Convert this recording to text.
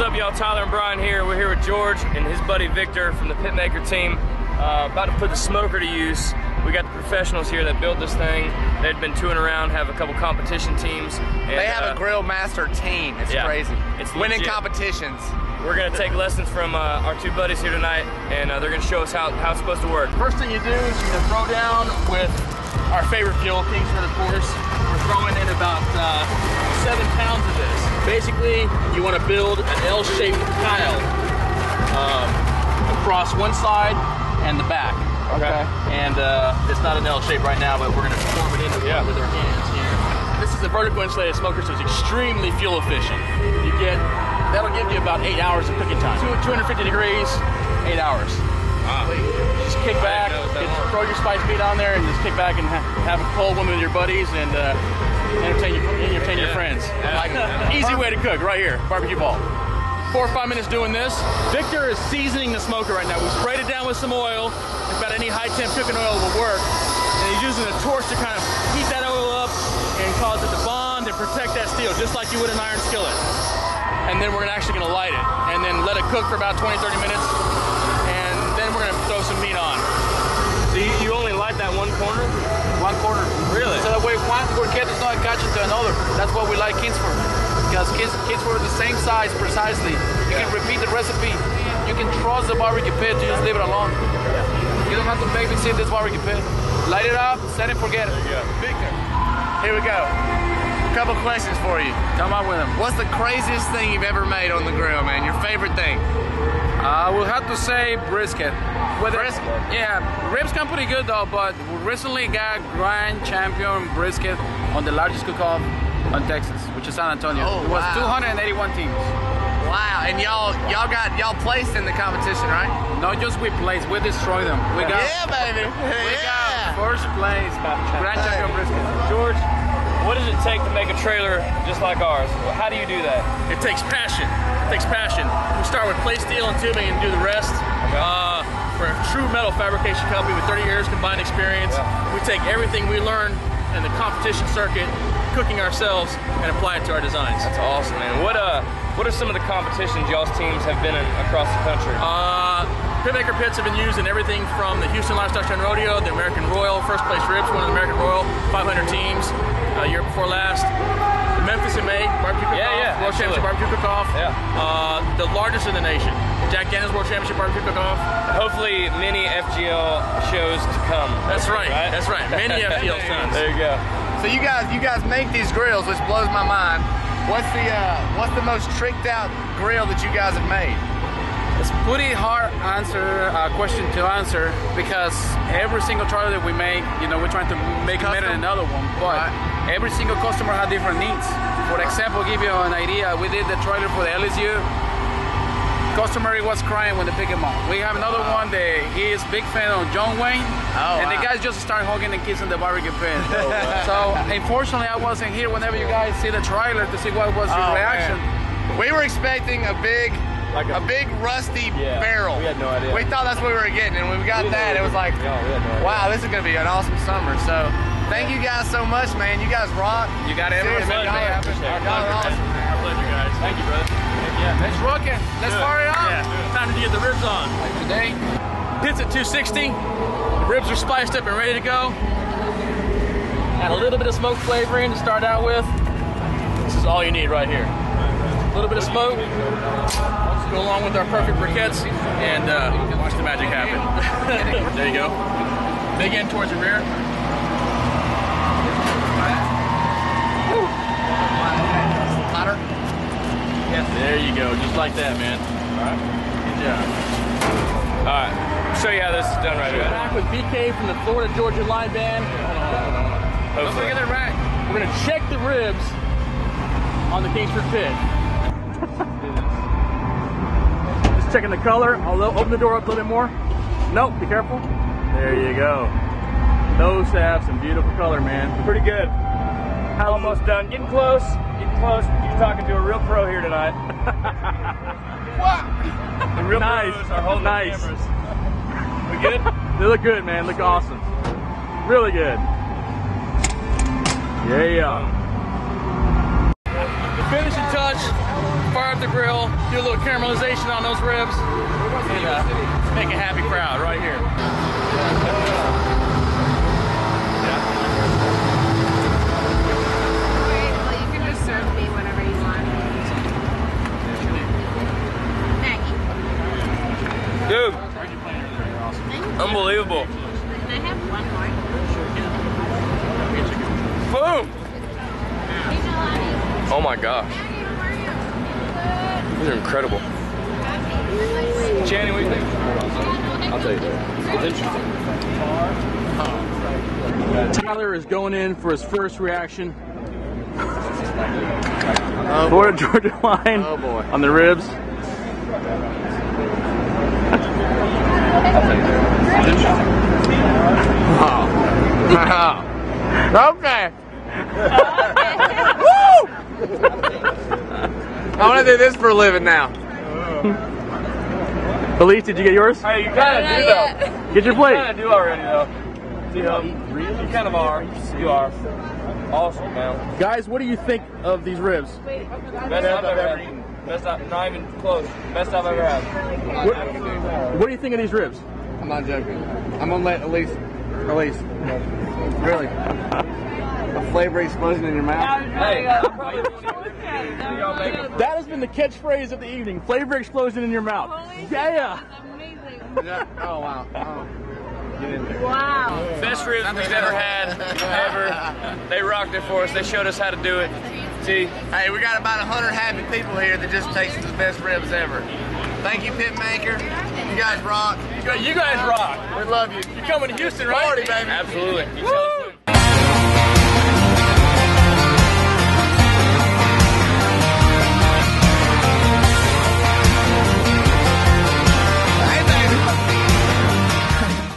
What's up, y'all? Tyler and Brian here. We're here with George and his buddy Victor from the Pitmaker team. About to put the smoker to use. We got the professionals here that built this thing. They've been touring around, have a couple competition teams. And they have a grill master team. It's crazy. It's winning competitions. We're going to take lessons from our two buddies here tonight, and they're going to show us how it's supposed to work. First thing you do is you're going to throw down with our favorite fuel, Kingsford, of course. We're throwing in about 7 pounds of this. Basically, you want to build an L-shaped pile across one side and the back. Okay. And it's not an L shape right now, but we're going to form it into one with our hands here. This is a vertical insulated smoker, so it's extremely fuel efficient. You get, that'll give you about 8 hours of cooking time. 250 degrees, 8 hours. Wow. Just kick back, throw your spice meat on there, and just kick back and have a cold one with your buddies and entertain your friends. Yeah. Easy way to cook right here, barbecue ball. 4 or 5 minutes doing this. Victor is seasoning the smoker right now. We sprayed it down with some oil. Just about any high temp cooking oil will work. And he's using a torch to kind of heat that oil up and cause it to bond and protect that steel, just like you would an iron skillet. And then we're actually gonna light it and then let it cook for about 20, 30 minutes. And then we're gonna throw some meat on. So you only light that one corner? One corner. Really? So that way one briquette is not attached to another. That's what we light Kingsford. Because kids were the same size precisely. You can repeat the recipe. You can trust the barbecue pit. You just leave it alone. You don't have to babysit this barbecue pit. Light it up, set it, forget it. Victor, here we go. A couple questions for you. Come on with them. What's the craziest thing you've ever made on the grill, man? Your favorite thing? I will have to say brisket. Brisket? Yeah, ribs come pretty good though, but we recently got Grand Champion brisket on the largest cook-off on Texas, which is San Antonio. Oh, it was 281 teams. Wow, and y'all placed in the competition, right? Not just we placed, we destroyed them. We got we got first place, Grand Champion brisket. George, what does it take to make a trailer just like ours? How do you do that? It takes passion. It takes passion. We start with plate steel and tubing and do the rest. Okay. We're a true metal fabrication company with 30 years combined experience. Yeah. We take everything we learn in the competition circuit, cooking ourselves, and apply it to our designs. That's awesome, man. What are some of the competitions y'all's teams have been in across the country? Pitmaker Pits have been used in everything from the Houston Lifestyle Show and Rodeo, the American Royal, first place ribs, one of the American Royal, 500 teams, year before last. The Memphis in May, barbecue cook-off, World Championship Barbecue Cook-Off, the largest in the nation, Jack Daniels World Championship Barbecue Cook-Off. Hopefully many FGL shows to come. That's right, that's right, many FGL shows. There you go. So you guys make these grills, which blows my mind. What's the most tricked out grill that you guys have made? It's pretty hard question to answer because every single trailer that we make, you know, we're trying to make better than another one. But every single customer has different needs. For example, give you an idea, we did the trailer for the LSU. Customer was crying when they pick him up. We have another one that he is big fan of John Wayne, and the guys just start hugging and kissing the barbecue pit. So unfortunately, I wasn't here whenever you guys see the trailer to see what was your reaction. Man. We were expecting a big, rusty barrel. We had no idea. We thought that's what we were getting, and when we got that, it was like, wow, this is gonna be an awesome summer. So thank you guys so much, man. You guys rock. You got it. Y'all are awesome. Thank you, brother. Yeah, let's rock it. Let's fire it up. Yeah. Time to get the ribs on. Like today, pits at 260. The ribs are spiced up and ready to go. Add a little bit of smoke flavoring to start out with. This is all you need right here. A little bit of smoke. Go along with our perfect briquettes and watch the magic happen. There you go. Big end towards the rear. Hotter. Yes. There you go, just like that, man. All right. Good job. All right. I'll show you how this is done right here. We're back with BK from the Florida Georgia Line band. Don't forget the rack. We're gonna check the ribs on the Kingsford pit. Just checking the color. Although open the door up a little bit more. Nope. Be careful. There you go. Those have some beautiful color, man. Pretty good. Almost done. Getting close. Getting close. Talking to a real pro here tonight. What? The real pros are holding cameras. We good? They look good, man. Look awesome. Really good. Yeah. The finishing touch. Fire up off the grill, do a little caramelization on those ribs, and make a happy crowd right here. Dude, unbelievable. I have one more. Boom! Oh my gosh. These are incredible. Channing, what do you think? I'll tell you that. It's interesting. Tyler is going in for his first reaction. Oh, Florida Georgia Line on the ribs. Wow. Okay. Woo! I want to do this for a living now. Elise, did you get yours? Hey, you kind of do though. Get your plate. You kind of do already though. You kind of are. You are. Awesome, man. Guys, what do you think of these ribs? Best I've ever eaten. Best not even close. Best I've ever had. What do you think of these ribs? I'm not joking. I'm gonna let Elise. Really? A flavor explosion in your mouth? Hey. That has been the catchphrase of the evening. Flavor explosion in your mouth. Yeah. Amazing. Oh wow. Oh. Get in there. Wow. Best ribs we've ever had, ever. They rocked it for us. They showed us how to do it. See? Hey, we got about 100 happy people here that just tasted the best ribs ever. Thank you, Pitmaker. You guys rock. You guys rock. We love you. You're coming to Houston, right? Party, baby. Absolutely. Woo!